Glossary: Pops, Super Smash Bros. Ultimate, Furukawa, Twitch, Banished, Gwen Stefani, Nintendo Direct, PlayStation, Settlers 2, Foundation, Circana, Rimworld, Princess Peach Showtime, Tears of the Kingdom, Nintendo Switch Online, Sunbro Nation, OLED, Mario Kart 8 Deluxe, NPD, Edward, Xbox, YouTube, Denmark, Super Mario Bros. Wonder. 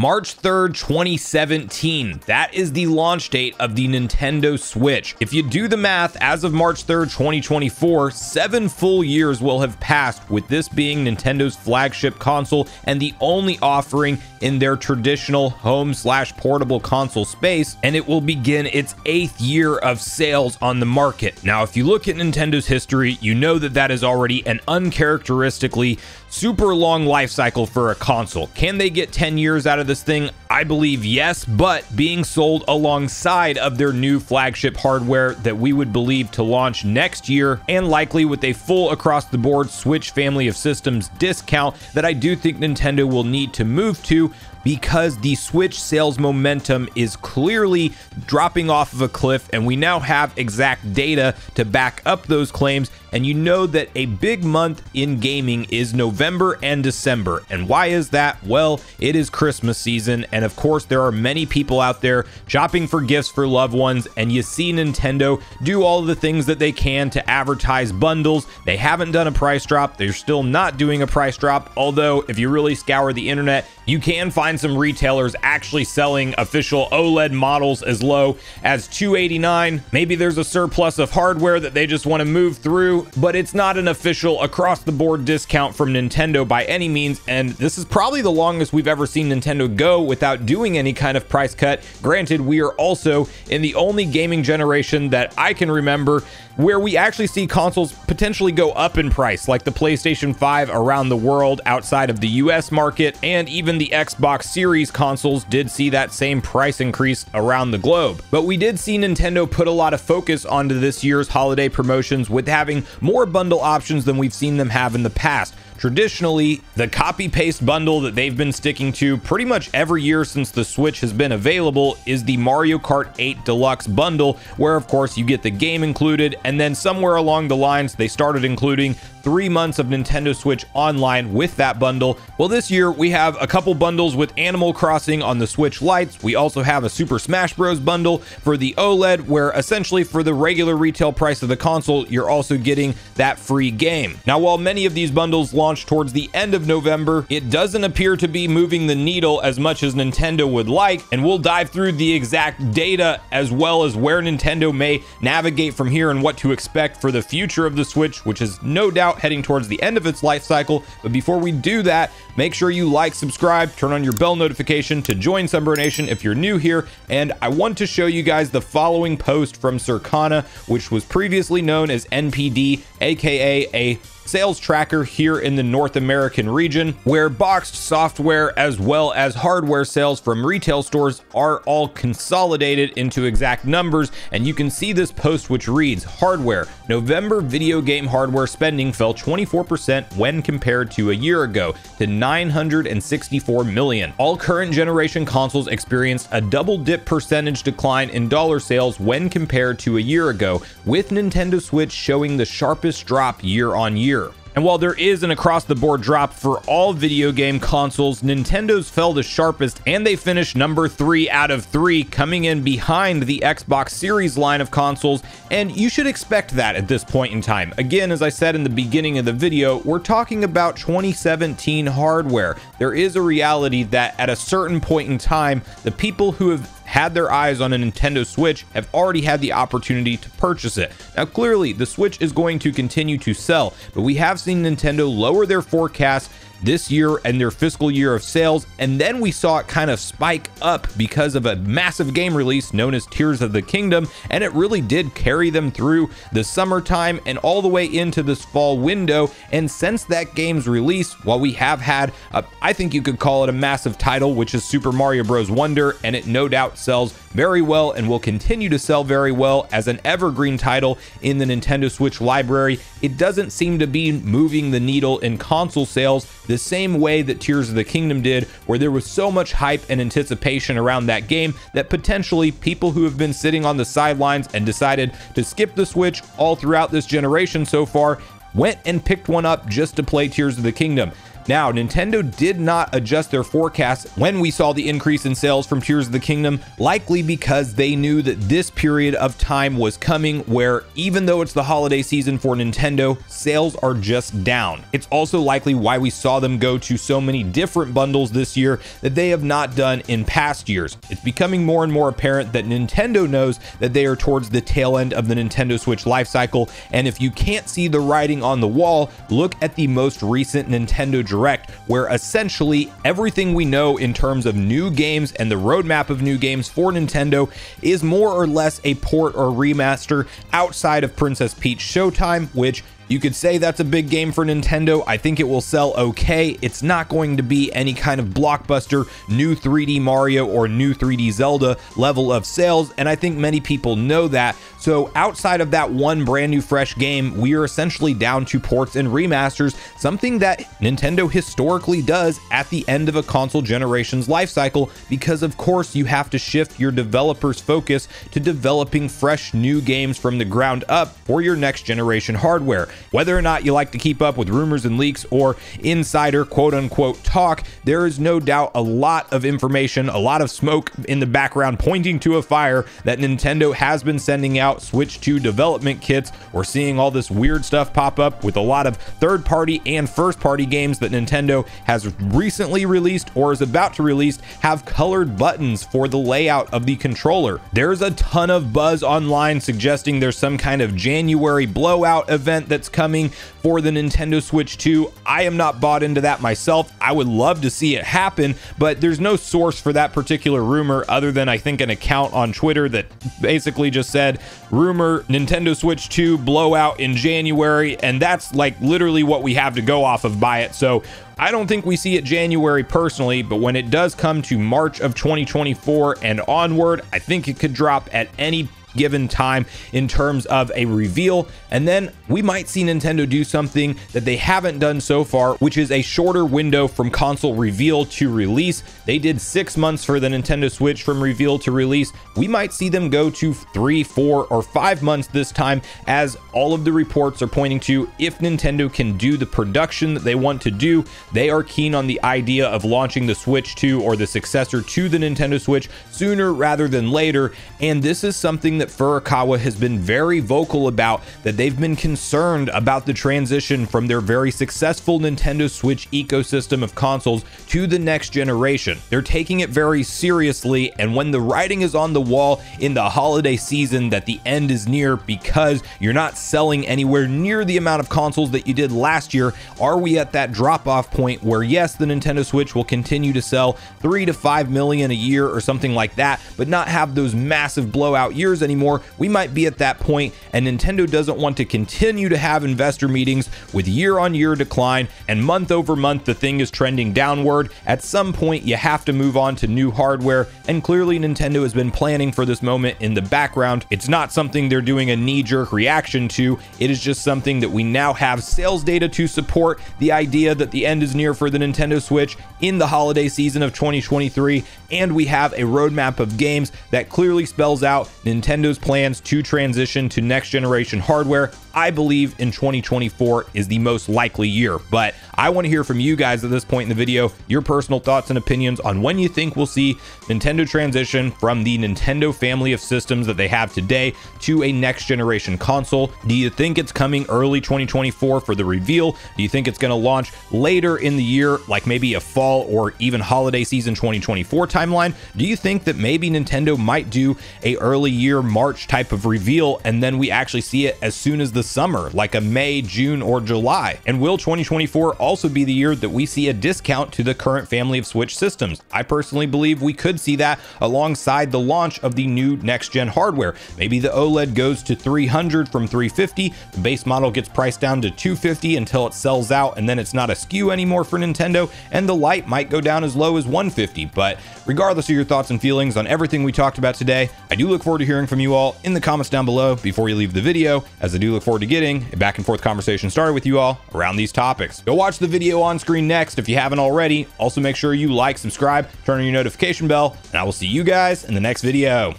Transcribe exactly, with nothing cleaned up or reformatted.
March third, twenty seventeen. That is the launch date of the Nintendo Switch. If you do the math, as of March third, twenty twenty-four, seven full years will have passed, with this being Nintendo's flagship console and the only offering in their traditional home slash portable console space, and it will begin its eighth year of sales on the market. Now, if you look at Nintendo's history, you know that that is already an uncharacteristically super long life cycle for a console. Can they get ten years out of this thing? I believe yes, but being sold alongside of their new flagship hardware that we would believe to launch next year, and likely with a full across the board Switch family of systems discount that I do think Nintendo will need to move to, because the Switch sales momentum is clearly dropping off of a cliff, and we now have exact data to back up those claims. And you know that a big month in gaming is November and December. And why is that? Well, it is Christmas season, and of course there are many people out there shopping for gifts for loved ones, and you see Nintendo do all the things that they can to advertise bundles. They haven't done a price drop. They're still not doing a price drop, although if you really scour the internet, you can find some retailers actually selling official OLED models as low as two eighty-nine. Maybe there's a surplus of hardware that they just want to move through, but it's not an official across the board discount from Nintendo by any means. And this is probably the longest we've ever seen Nintendo go without doing any kind of price cut. Granted, we are also in the only gaming generation that I can remember where we actually see consoles potentially go up in price, like the PlayStation five around the world outside of the U S market, and even the Xbox Series consoles did see that same price increase around the globe. But we did see Nintendo put a lot of focus onto this year's holiday promotions, with having more bundle options than we've seen them have in the past. Traditionally, the copy-paste bundle that they've been sticking to pretty much every year since the Switch has been available is the Mario Kart eight Deluxe bundle, where of course you get the game included, and then somewhere along the lines they started including three months of Nintendo Switch Online with that bundle. Well, this year we have a couple bundles with Animal Crossing on the Switch Lights. We also have a Super Smash Bros. Bundle for the OLED, where essentially for the regular retail price of the console, you're also getting that free game. Now, while many of these bundles launch towards the end of November, it doesn't appear to be moving the needle as much as Nintendo would like, and we'll dive through the exact data as well as where Nintendo may navigate from here and what to expect for the future of the Switch, which is no doubt heading towards the end of its life cycle. But before we do that, make sure you like, subscribe, turn on your bell notification to join Sunbro Nation if you're new here. And I want to show you guys the following post from Circana, which was previously known as N P D, aka a sales tracker here in the North American region, where boxed software as well as hardware sales from retail stores are all consolidated into exact numbers. And you can see this post, which reads, "Hardware: November video game hardware spending fell twenty-four percent when compared to a year ago to nine hundred sixty-four million. All current generation consoles experienced a double dip percentage decline in dollar sales when compared to a year ago, with Nintendo Switch showing the sharpest drop year on year." And while there is an across-the-board drop for all video game consoles, Nintendo's fell the sharpest, and they finished number three out of three, coming in behind the Xbox Series line of consoles, and you should expect that at this point in time. Again, as I said in the beginning of the video, we're talking about twenty seventeen hardware. There is a reality that at a certain point in time, the people who have had their eyes on a Nintendo Switch have already had the opportunity to purchase it. Now, clearly, the Switch is going to continue to sell, but we have seen Nintendo lower their forecast this year and their fiscal year of sales, and then we saw it kind of spike up because of a massive game release known as Tears of the Kingdom, and it really did carry them through the summertime and all the way into this fall window. And since that game's release, while we have had a, I think you could call it a massive title, which is Super Mario Bros. Wonder, and it no doubt sells very well and will continue to sell very well as an evergreen title in the Nintendo Switch library, it doesn't seem to be moving the needle in console sales the same way that Tears of the Kingdom did, where there was so much hype and anticipation around that game that potentially people who have been sitting on the sidelines and decided to skip the Switch all throughout this generation so far went and picked one up just to play Tears of the Kingdom. Now, Nintendo did not adjust their forecast when we saw the increase in sales from Tears of the Kingdom, likely because they knew that this period of time was coming where, even though it's the holiday season for Nintendo, sales are just down. It's also likely why we saw them go to so many different bundles this year that they have not done in past years. It's becoming more and more apparent that Nintendo knows that they are towards the tail end of the Nintendo Switch life cycle, and if you can't see the writing on the wall, look at the most recent Nintendo Direct, where essentially everything we know in terms of new games and the roadmap of new games for Nintendo is more or less a port or remaster outside of Princess Peach Showtime, which you could say that's a big game for Nintendo. I think it will sell okay. It's not going to be any kind of blockbuster new three D Mario or new three D Zelda level of sales, and I think many people know that. So outside of that one brand new fresh game, we are essentially down to ports and remasters, something that Nintendo historically does at the end of a console generation's life cycle, because of course you have to shift your developers' focus to developing fresh new games from the ground up for your next generation hardware. Whether or not you like to keep up with rumors and leaks or insider quote-unquote talk, there is no doubt a lot of information, a lot of smoke in the background pointing to a fire that Nintendo has been sending out Switch two development kits. We're seeing all this weird stuff pop up with a lot of third-party and first-party games that Nintendo has recently released or is about to release have colored buttons for the layout of the controller. There's a ton of buzz online suggesting there's some kind of January blowout event that coming for the Nintendo Switch two. I am not bought into that myself. I would love to see it happen, but there's no source for that particular rumor other than I think an account on Twitter that basically just said, rumor Nintendo Switch two blowout in January, and that's like literally what we have to go off of by it. So I don't think we see it January personally, but when it does come to March of twenty twenty-four and onward, I think it could drop at any given time in terms of a reveal, and then we might see Nintendo do something that they haven't done so far, which is a shorter window from console reveal to release. They did six months for the Nintendo Switch from reveal to release. We might see them go to three, four, or five months this time, as all of the reports are pointing to. If Nintendo can do the production that they want to do, they are keen on the idea of launching the Switch two or the successor to the Nintendo Switch sooner rather than later, and this is something that Furukawa has been very vocal about, that they've been concerned about the transition from their very successful Nintendo Switch ecosystem of consoles to the next generation. They're taking it very seriously, and when the writing is on the wall in the holiday season that the end is near because you're not selling anywhere near the amount of consoles that you did last year, are we at that drop-off point where yes, the Nintendo Switch will continue to sell three to five million a year or something like that, but not have those massive blowout years anymore? anymore. We might be at that point, and Nintendo doesn't want to continue to have investor meetings with year-on-year decline and month over month the thing is trending downward. At some point you have to move on to new hardware, and clearly Nintendo has been planning for this moment in the background. It's not something they're doing a knee-jerk reaction to. It is just something that we now have sales data to support the idea that the end is near for the Nintendo Switch in the holiday season of twenty twenty-three, and we have a roadmap of games that clearly spells out Nintendo Nintendo's plans to transition to next generation hardware. I believe in twenty twenty-four is the most likely year, but I want to hear from you guys at this point in the video, your personal thoughts and opinions on when you think we'll see Nintendo transition from the Nintendo family of systems that they have today to a next generation console. Do you think it's coming early twenty twenty-four for the reveal? Do you think it's going to launch later in the year, like maybe a fall or even holiday season twenty twenty-four timeline? Do you think that maybe Nintendo might do a early year March type of reveal, and then we actually see it as soon as the summer, like a May, June, or July? And will twenty twenty-four also be the year that we see a discount to the current family of Switch systems? I personally believe we could see that alongside the launch of the new next-gen hardware. Maybe the OLED goes to three hundred from three fifty, the base model gets priced down to two fifty until it sells out, and then it's not a S K U anymore for Nintendo, and the Lite might go down as low as one fifty. But regardless of your thoughts and feelings on everything we talked about today, I do look forward to hearing from you all in the comments down below before you leave the video, as I do look forward to getting a back and forth conversation started with you all around these topics. Go watch the video on screen next if you haven't already. Also, make sure you like, subscribe, turn on your notification bell, and I will see you guys in the next video.